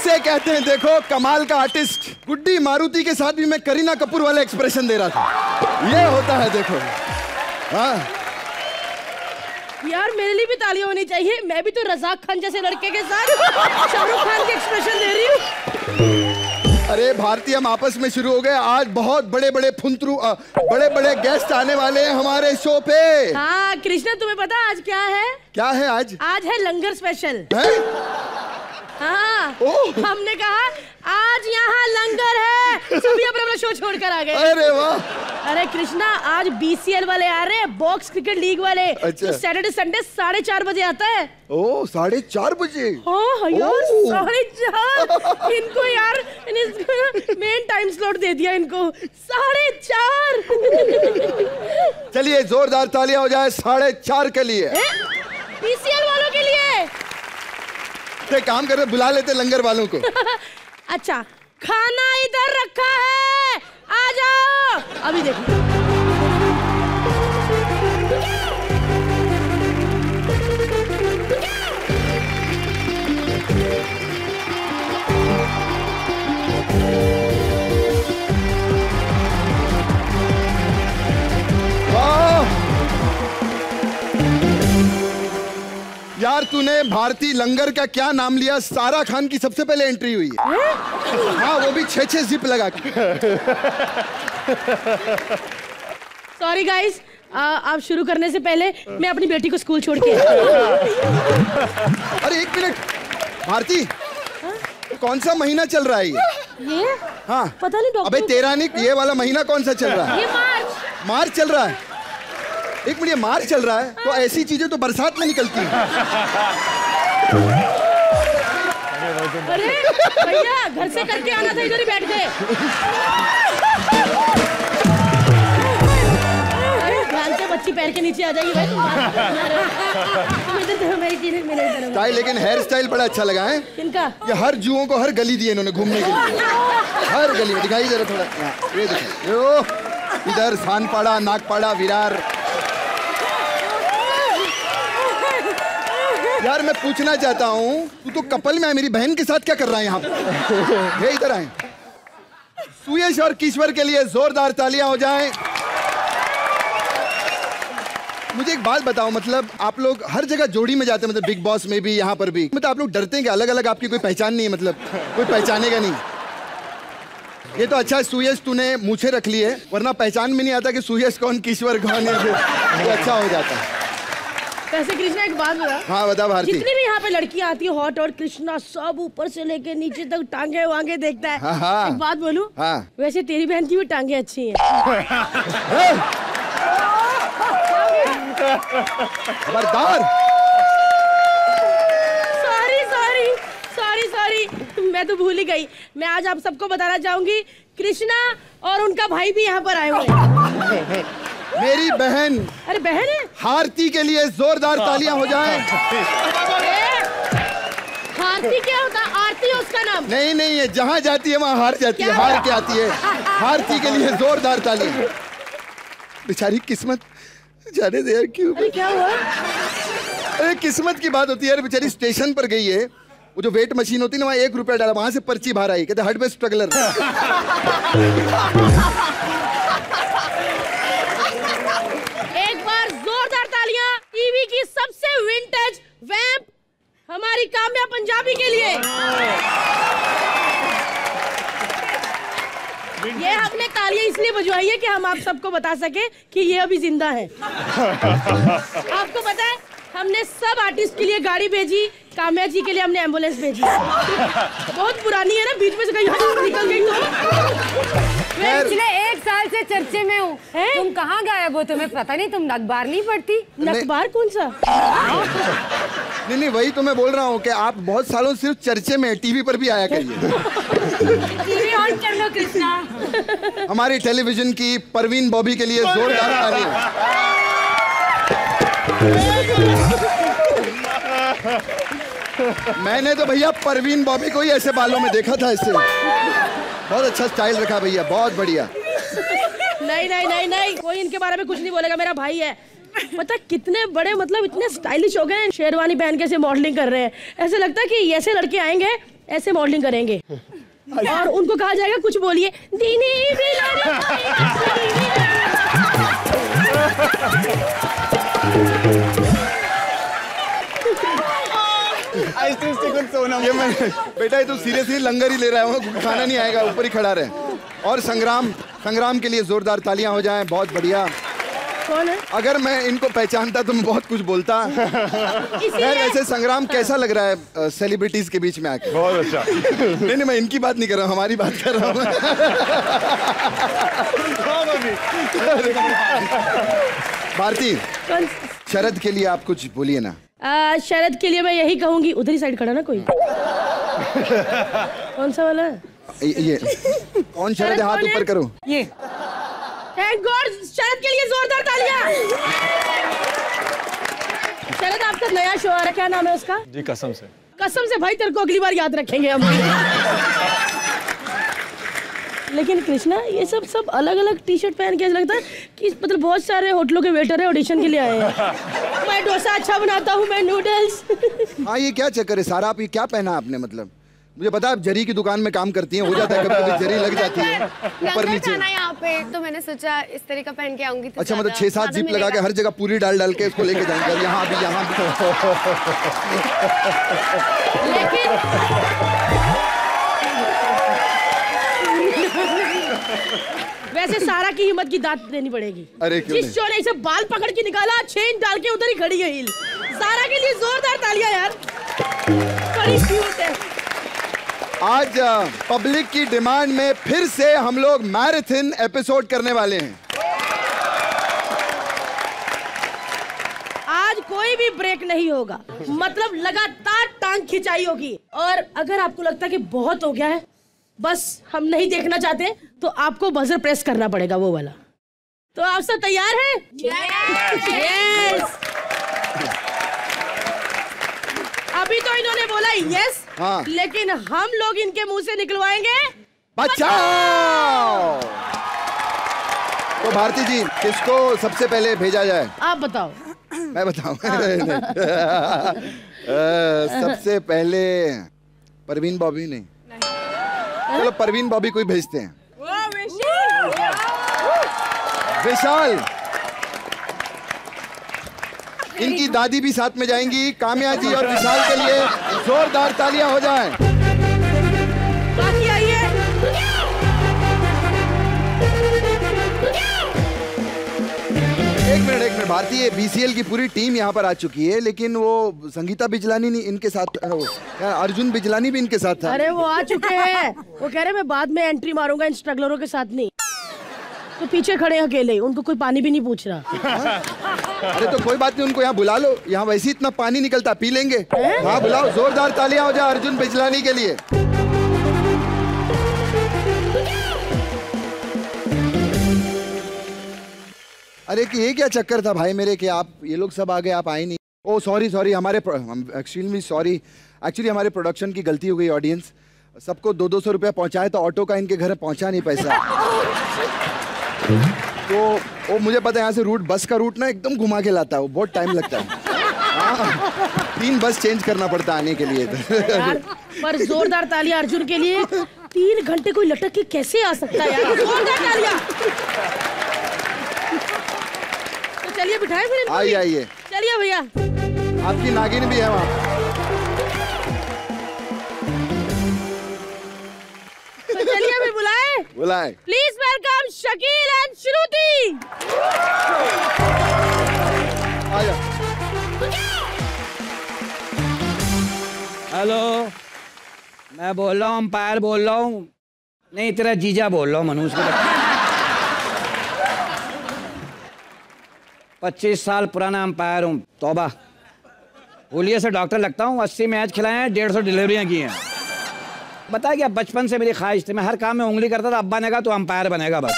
इसे कहते हैं, देखो कमाल का आर्टिस्ट। गुड्डी मारुति के साथ भी मैं करीना कपूर वाला एक्सप्रेशन दे रहा था। ये होता है देखो। यार मेरे लिए भी तालियां होनी चाहिए, मैं भी तो रजाक खान जैसे लड़के के साथ शाहरुख खान के एक्सप्रेशन दे रही हूँ। अरे भारती, हम आपस में शुरू हो गए। आज बहुत बड़े बड़े फुंतरू, बड़े बड़े गेस्ट आने वाले हैं हमारे शो पे। हाँ कृष्णा, तुम्हें पता आज क्या है? क्या है आज? आज है लंगर स्पेशल। हाँ, हमने कहा आज यहाँ लंगर है, सभी अपना शो छोड़कर आ गए। अरे वाह। अरे कृष्णा, आज बीसीएल वाले आ रहे हैं, बॉक्स क्रिकेट लीग वाले। अच्छा। तो सैटरडे संडे 4:30 बजे आता है। ओ 4:30 बजे? हाँ यार 4:30 इनको यार मेन टाइम स्लॉट दे दिया इनको 4:30। चलिए जोरदार तालियां हो जाए 4:30 के लिए, बीसीएल वालों के लिए। काम कर रहे, बुला लेते लंगर वालों को। अच्छा, खाना इधर रखा है, आ जाओ। अभी देखो यार, तूने भारती लंगर का क्या नाम लिया? सारा खान की सबसे पहले एंट्री हुई है। हाँ, वो भी 6-6 जिप लगा के। सॉरी गाइस, आप शुरू करने से पहले मैं अपनी बेटी को स्कूल छोड़ के। अरे एक मिनट भारती, कौन सा महीना चल रहा है ये? हाँ पता नहीं डॉक्टर। अबे तेरा नहीं, ये वाला महीना कौन सा चल रहा है? ये मार्च चल रहा है। एक मिनट, मार्च चल रहा है तो ऐसी चीजें तो बरसात में निकलती हैं। अरे भैया, घर से करके आना था, इधर ही बैठ गए। ध्यान से, बच्ची पैर के नीचे आ जाएगी भाई। स्टाइल, लेकिन हेयर स्टाइल बड़ा अच्छा लगा है इनका। ये हर जुओं को हर गली दी इन्होंने घूमने के लिए, हर गली में। दिखाई जरा थोड़ा, ये देखो इधर सानपाड़ा, नागपाड़ा, विरार। यार मैं पूछना चाहता हूँ, तू तो कपल में है, मेरी बहन के साथ क्या कर रहा है यहाँ पे? ये इधर आए। सुयश और किश्वर के लिए जोरदार तालियां हो जाएं। मुझे एक बात बताओ, मतलब आप लोग हर जगह जोड़ी में जाते हैं, मतलब बिग बॉस में भी, यहाँ पर भी, मतलब आप लोग डरते हैं क्या? अलग अलग आपकी कोई पहचान नहीं है, मतलब कोई पहचानेगा नहीं। ये तो अच्छा है सुयश, तूने मूछें रख ली है, वरना पहचान में नहीं आता कि सुयश कौन, किश्वर कौन है। तो अच्छा हो जाता है। वैसे कृष्णा एक बात बता। हाँ बता भारती। जितनी भी यहाँ पे लड़कियाँ आती है हॉट, और कृष्णा सब ऊपर से लेके नीचे तक टांगे वांगे देखता है। हाँ। एक बात बोलूं? हाँ। वैसे तेरी बहन की भी टांगे अच्छी हैं। बरदार। सॉरी सॉरी सॉरी सॉरी, मैं तो भूल ही गई। मैं आज आप सबको बताना चाहूंगी, कृष्णा और उनका भाई भी यहाँ पर आए हुए। मेरी बहन, अरे बहन है भारती के लिए जोरदार तालियां हो जाएं। भारती क्या होता? आरती उसका नाम। नहीं नहीं, ये जहाँ जाती है वहाँ हार जाती है, हार के आती है। भारती के लिए जोरदार तालियां। बेचारी किस्मत, जाने दे यार क्यों। अरे क्या हुआ? अरे किस्मत की बात होती है यार, बेचारी स्टेशन पर गई है, वो जो वेट मशीन होती है ना, वहाँ ₹1 डाला, वहाँ से पर्ची बाहर आई, कहते हार्ट में स्ट्रगलर। टीवी की सबसे विंटेज वैम्प हमारी काम्या पंजाबी के लिए। ये हमने तालियां इसलिए बजवाई है कि हम आप सबको बता सके कि ये अभी जिंदा है। आपको पता है, हमने सब आर्टिस्ट के लिए गाड़ी भेजी, काम्या जी के लिए हमने एम्बुलेंस भेजी। बहुत पुरानी है ना, बीच में से कहीं निकल गई तो। मैं पिछले 1 साल से चर्चे में हूँ, तुम कहाँ गायब हो? तुम्हें पता नहीं, तुम अखबार नहीं पढ़ती? अखबार कौन सा? नहीं नहीं, वही तो मैं बोल रहा हूँ कि आप बहुत सालों सिर्फ चर्चे में, टीवी पर भी आया करिए। टीवी ऑन कर लो कृष्णा। हमारी टेलीविजन की परवीन बॉबी के लिए जोरदार ताली। मैंने तो भैया परवीन बॉबी को ही ऐसे बालों में देखा था, इससे बहुत अच्छा स्टाइल रखा भैया, बहुत बढ़िया। नहीं नहीं नहीं नहीं, कोई इनके बारे में कुछ नहीं बोलेगा, मेरा भाई है। पता कितने बड़े, मतलब इतने स्टाइलिश हो गए, शेरवानी पहन के से मॉडलिंग कर रहे हैं, ऐसे लगता है कि ऐसे लड़के आएंगे ऐसे मॉडलिंग करेंगे और उनको कहा जाएगा कुछ बोलिए बेटा ये तो सीरियसली लंगर ही ले रहा है, खाना नहीं आएगा, ऊपर ही खड़ा रहे। और संग्राम, संग्राम के लिए जोरदार तालियां हो जाएं। बहुत बढ़िया। कौन है? अगर मैं इनको पहचानता तो मैं बहुत कुछ बोलता। वैसे संग्राम कैसा लग रहा है सेलिब्रिटीज के बीच में आके? बहुत अच्छा। नहीं नहीं मैं इनकी बात नहीं कर रहा हूँ, हमारी बात कर रहा हूँ। भारती, शरद के लिए आप कुछ बोलिए ना। शरद के लिए मैं यही कहूँगी, उधर ही साइड खड़ा ना कोई। कौन सा वाला है ये? कौन शरद? हाथ ऊपर करो। ये थैंक गॉड, शरद के लिए जोरदार तालियां। शरद आपका नया शो आ रहा है, क्या नाम है उसका? जी कसम से, कसम से भाई तेरे को अगली बार याद रखेंगे हम। लेकिन कृष्णा ये सब अलग अलग टी शर्ट पहन के लगता है कि मतलब बहुत सारे होटलों के वेटर है ऑडिशन के लिए आए हैं। मैं डोसा अच्छा बनाता हूँ, मैं नूडल्स। हाँ ये क्या चक्कर है सारा? आप ये क्या पहना आपने? मतलब मुझे पता है आप जरी की दुकान में काम करती हैं, हो जाता है कभी-कभी जरी लग जाती है ऊपर नीचे। यहाँ पे तो मैंने सोचा इस तरह का पहन के आऊंगी तो अच्छा, मतलब 6-7 जिप लगा के हर जगह पूरी डाल के इसको लेके जाएंगे, यहाँ भी यहाँ भी। लेकिन वैसे सारा की हिम्मत की दांत देनी पड़ेगी। अरे क्यों? जिस चोर ने इसे बाल पकड़ के निकाला, छेंच डाल के उधर ही खड़ी है हील। सारा के लिए जोरदार तालियां यार, बड़ी क्यूट है। आज पब्लिक की डिमांड में फिर से हम लोग मैराथन एपिसोड करने वाले हैं। आज कोई भी ब्रेक नहीं होगा, मतलब लगातार टांग खिंचाई होगी। और अगर आपको लगता है कि बहुत हो गया है, बस हम नहीं देखना चाहते, तो आपको बजर प्रेस करना पड़ेगा, वो वाला। तो आप सब तैयार हैं? यस। अभी तो इन्होंने बोला यस, हाँ। लेकिन हम लोग इनके मुंह से निकलवाएंगे बचाओ। तो भारती जी किसको सबसे पहले भेजा जाए? आप बताओ। मैं बताऊं? सबसे पहले परवीन बॉबी? नहीं, चलो परवीन बॉबी कोई भेजते हैं। विशाल, इनकी दादी भी साथ में जाएंगी। काम्या जी और विशाल के लिए जोरदार तालियां हो जाएं। बाकी आइए। एक मिनट भारती, ये बीसीएल की पूरी टीम यहाँ पर आ चुकी है, लेकिन वो संगीता बिजलानी नहीं, इनके साथ अर्जुन बिजलानी भी इनके साथ था। अरे वो आ चुके हैं, वो कह रहे मैं बाद में एंट्री मारूंगा, इन स्ट्रगलरों के साथ नहीं। तो पीछे खड़े हैं अकेले, उनको कोई पानी भी नहीं पूछ रहा। अरे तो कोई बात नहीं, उनको यहाँ बुला लो, यहाँ वैसे ही इतना पानी निकलता, पी लेंगे। हाँ बुलाओ, जोरदार तालियां हो जाए अर्जुन बिजलानी के लिए। अरे कि ये क्या चक्कर था भाई मेरे कि आप ये लोग सब आ गए, आप आए नहीं। ओ सॉरी, एक्चुअली हमारे प्रोडक्शन की गलती हो गई। ऑडियंस सबको 200-200 रुपया पहुँचाए, तो ऑटो का इनके घर पहुँचा नहीं पैसा। तो वो मुझे पता है यहाँ से रूट, बस का रूट ना एकदम घुमा के लाता है, वो बहुत टाइम लगता है। तीन बस चेंज करना पड़ता आने के लिए। पर जोरदार तालियां अर्जुन के लिए। 3 घंटे कोई लटक के कैसे आ सकता है यार? जोरदार तालियां। तो चलिए बिठाए फिर, आइए चलिए भैया। आपकी नागिन भी है वहाँ। तो चलिए फिर बुलाए। Please welcome Shakeel and Shruti. Hello, मैं बोल रहा हूँ, अंपायर बोल रहा हूँ। नहीं, तेरा जीजा बोल रहा हूँ, मनोज। 25 साल पुराना अंपायर हूँ। तौबा, बोलिए से डॉक्टर लगता हूँ। 80 मैच खिलाए हैं, 150 डिलीवरियाँ की हैं। बताया क्या, बचपन से मेरी ख्वाहिश थी, मैं हर काम में उंगली करता था। अब्बा ने कहा तू अंपायर बनेगा, बस।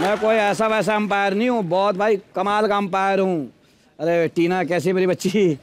मैं कोई ऐसा वैसा अंपायर नहीं हूँ, बहुत भाई कमाल का अंपायर हूँ। अरे टीना कैसी मेरी बच्ची?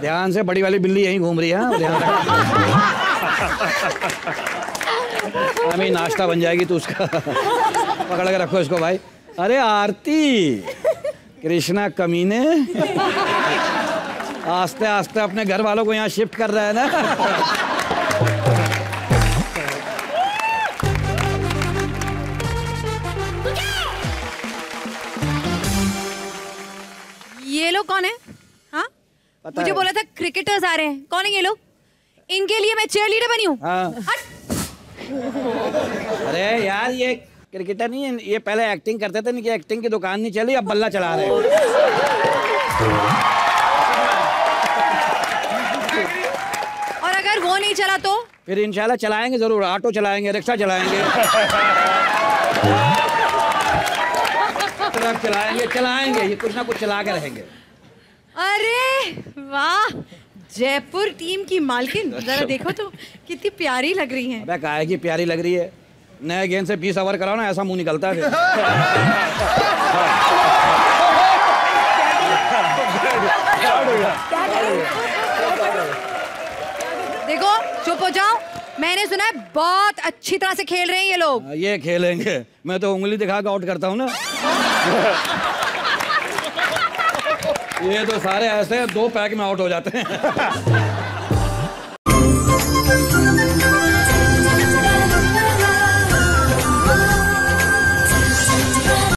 ध्यान से, बड़ी वाली बिल्ली यहीं घूम रही है। हमें नाश्ता बन जाएगी तो उसका पकड़ के रखो इसको भाई। अरे आरती, कृष्णा कमीने। आस्ते आस्ते अपने घर वालों को यहाँ शिफ्ट कर रहा है ना। ये लोग कौन है? हाँ मुझे बोला था क्रिकेटर्स आ रहे हैं, कौन है ये लोग? इनके लिए मैं चेयर लीडर बनी हूँ? हाँ। अरे यार ये क्रिकेटर नहीं है, ये पहले एक्टिंग करते थे, इनकी एक्टिंग की दुकान नहीं चली, अब बल्ला चला रहे हैं। और अगर वो नहीं चला तो फिर इंशाल्लाह चलाएंगे जरूर, ऑटो चलाएंगे, रिक्शा चलाएंगे, ट्रक चलाएंगे, चलाएंगे ये कुछ ना कुछ चला के रहेंगे। अरे वाह, जयपुर टीम की मालकिन जरा देखो तो कितनी प्यारी लग रही है। काहे की प्यारी लग रही है, नए गेंद से 20 ओवर कराओ ना, ऐसा मुंह निकलता है। देखो चुप हो जाओ, मैंने सुना है बहुत अच्छी तरह से खेल रहे हैं ये लोग। ये खेलेंगे, मैं तो उंगली दिखा के आउट करता हूँ ना। ये तो सारे ऐसे 2 पैक में आउट हो जाते हैं।